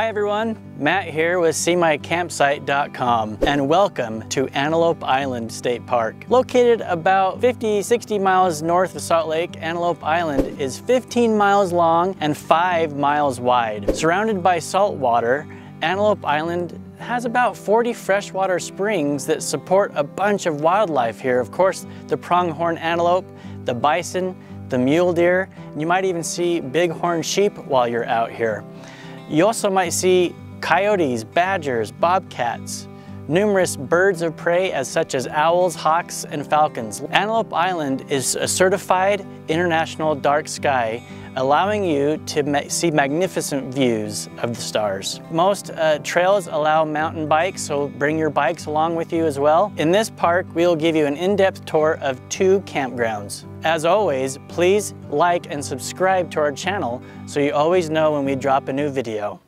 Hi everyone, Matt here with SeeMyCampsite.com and welcome to Antelope Island State Park. Located about 50-60 miles north of Salt Lake, Antelope Island is 15 miles long and 5 miles wide. Surrounded by salt water, Antelope Island has about 40 freshwater springs that support a bunch of wildlife here. Of course, the pronghorn antelope, the bison, the mule deer, and you might even see bighorn sheep while you're out here. You also might see coyotes, badgers, bobcats, numerous birds of prey such as owls, hawks, and falcons. Antelope Island is a certified international dark sky, allowing you to see magnificent views of the stars. Most trails allow mountain bikes, so bring your bikes along with you as well. In this park, we'll give you an in-depth tour of 2 campgrounds. As always, please like and subscribe to our channel so you always know when we drop a new video.